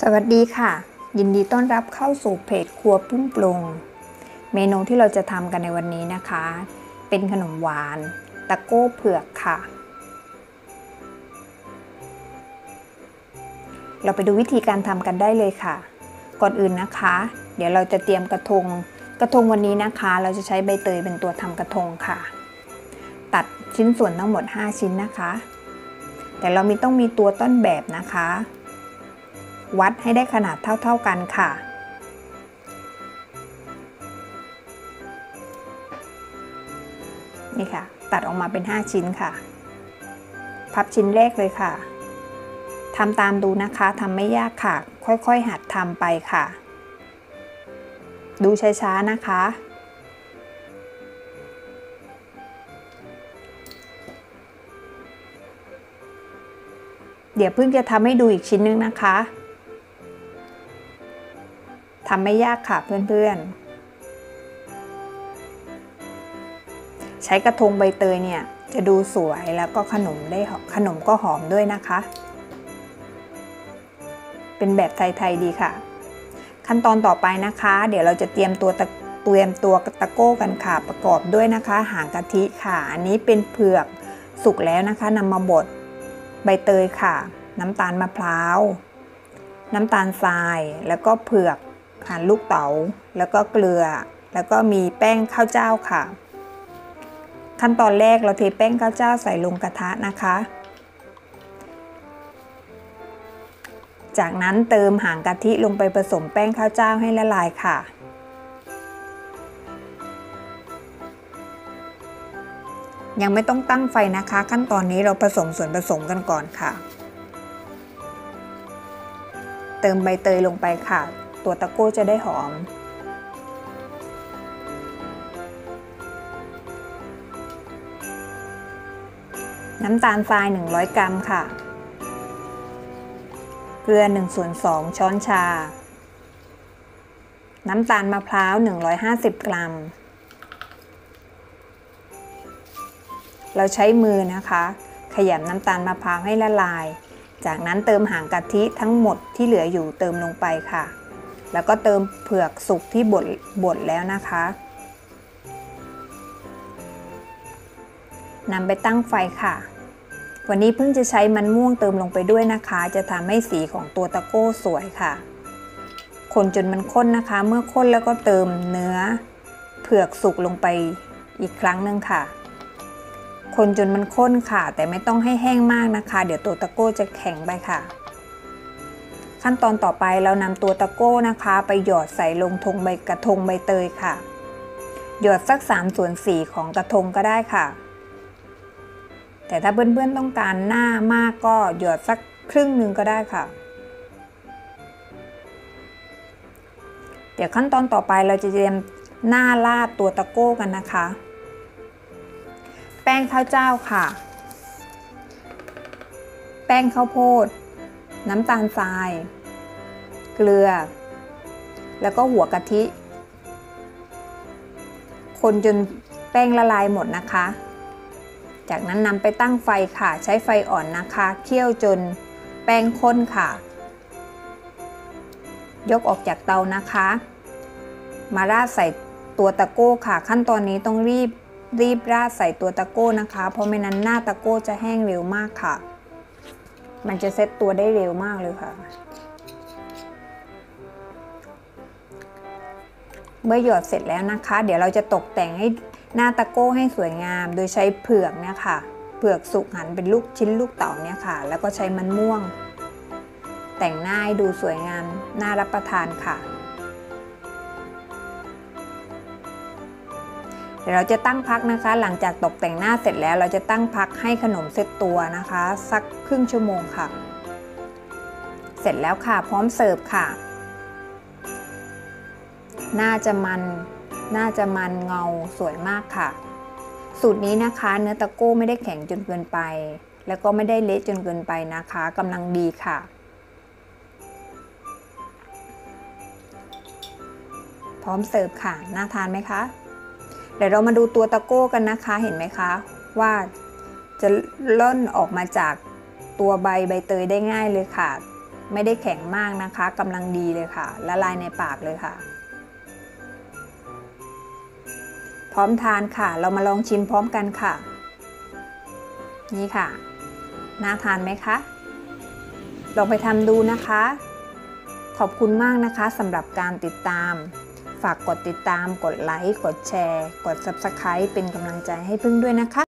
สวัสดีค่ะยินดีต้อนรับเข้าสู่เพจครัวปรุงปรุงเมนูที่เราจะทำกันในวันนี้นะคะเป็นขนมหวานตะโก้เผือกค่ะเราไปดูวิธีการทำกันได้เลยค่ะก่อนอื่นนะคะเดี๋ยวเราจะเตรียมกระทงวันนี้นะคะเราจะใช้ใบเตยเป็นตัวทำกระทงค่ะตัดชิ้นส่วนทั้งหมด5ชิ้นนะคะแต่เราต้องมีตัวต้นแบบนะคะวัดให้ได้ขนาดเท่ากันค่ะนี่ค่ะตัดออกมาเป็น5ชิ้นค่ะพับชิ้นแรกเลยค่ะทำตามดูนะคะทำไม่ยากค่ะค่อยๆหัดทำไปค่ะดูช้าๆนะคะเดี๋ยวเพิ่งจะทำให้ดูอีกชิ้นนึงนะคะทำไม่ยากค่ะเพื่อนๆใช้กระทงใบเตยเนี่ยจะดูสวยแล้วก็ขนมก็หอมด้วยนะคะเป็นแบบไทยๆดีค่ะขั้นตอนต่อไปนะคะเดี๋ยวเราจะเตรียมตัวตะโก้กันค่ะประกอบด้วยนะคะหางกะทิค่ะอันนี้เป็นเผือกสุกแล้วนะคะนำมาบดใบเตยค่ะน้ำตาลมะพร้าวน้ำตาลทรายแล้วก็เผือกหั่นลูกเต๋าแล้วก็เกลือแล้วก็มีแป้งข้าวเจ้าค่ะขั้นตอนแรกเราเทแป้งข้าวเจ้าใส่ลงกระทะนะคะจากนั้นเติมหางกะทิลงไปผสมแป้งข้าวเจ้าให้ละลายค่ะยังไม่ต้องตั้งไฟนะคะขั้นตอนนี้เราผสมส่วนผสมกันก่อนค่ะเติมใบเตยลงไปค่ะตัวตะโก้จะได้หอมน้ำตาลทราย100กรัมค่ะเกลือ1/2 ช้อนชาน้ำตาลมะพร้าว150กรัมเราใช้มือนะคะขยำน้ำตาลมะพร้าวให้ละลายจากนั้นเติมหางกะทิทั้งหมดที่เหลืออยู่เติมลงไปค่ะแล้วก็เติมเผือกสุกที่บดแล้วนะคะนำไปตั้งไฟค่ะวันนี้เพิ่งจะใช้มันม่วงเติมลงไปด้วยนะคะจะทำให้สีของตัวตะโก้สวยค่ะคนจนมันข้นนะคะเมื่อข้นแล้วก็เติมเนื้อเผือกสุกลงไปอีกครั้งหนึ่งค่ะคนจนมันข้นค่ะแต่ไม่ต้องให้แห้งมากนะคะเดี๋ยวตัวตะโก้จะแข็งไปค่ะขั้นตอนต่อไปเรานำตัวตะโก้นะคะไปหยอดใส่ลงกระทงใบเตยค่ะหยอดสัก 3/4 ของกระทงก็ได้ค่ะแต่ถ้าเพื่อนๆต้องการหน้ามากก็หยอดสักครึ่งนึงก็ได้ค่ะเดี๋ยวขั้นตอนต่อไปเราจะเตรียมหน้าราดตัวตะโก้กันนะคะแป้งข้าวเจ้าค่ะแป้งข้าวโพดน้ำตาลทรายเกลือแล้วก็หัวกะทิคนจนแป้งละลายหมดนะคะจากนั้นนำไปตั้งไฟค่ะใช้ไฟอ่อนนะคะเคี่ยวจนแป้งข้นค่ะยกออกจากเตานะคะมาราดใส่ตัวตะโก้ค่ะขั้นตอนนี้ต้องรีบราดใส่ตัวตะโก้นะคะเพราะไม่นั้นหน้าตะโก้จะแห้งเร็วมากค่ะมันจะเซ็ตตัวได้เร็วมากเลยค่ะเมื่อหยอดเสร็จแล้วนะคะเดี๋ยวเราจะตกแต่งให้หน้าตะโก้ให้สวยงามโดยใช้เผือกเนี่ยค่ะเผือกสุกหั่นเป็นลูกเต๋าเนี่ยค่ะแล้วก็ใช้มันม่วงแต่งหน้าให้ดูสวยงามน่ารับประทานค่ะเดี๋ยวเราจะตั้งพักนะคะหลังจากตกแต่งหน้าเสร็จแล้วเราจะตั้งพักให้ขนมเซตตัวนะคะสักครึ่งชั่วโมงค่ะเสร็จแล้วค่ะพร้อมเสิร์ฟค่ะน่าจะมันเงาสวยมากค่ะสูตรนี้นะคะเนื้อตะโก้ไม่ได้แข็งจนเกินไปแล้วก็ไม่ได้เละจนเกินไปนะคะกำลังดีค่ะพร้อมเสิร์ฟค่ะน่าทานไหมคะเดี๋ยวเรามาดูตัวตะโก้กันนะคะเห็นไหมคะว่าจะล่นออกมาจากตัวใบเตยได้ง่ายเลยค่ะ ไม่ได้แข็งมากนะคะกำลังดีเลยค่ะละลายในปากเลยค่ะพร้อมทานค่ะเรามาลองชิมพร้อมกันค่ะนี่ค่ะน่าทานไหมคะลองไปทำดูนะคะขอบคุณมากนะคะสำหรับการติดตามฝากกดติดตามกดไลค์กดแชร์กด Subscribe เป็นกำลังใจให้พึ่งด้วยนะคะ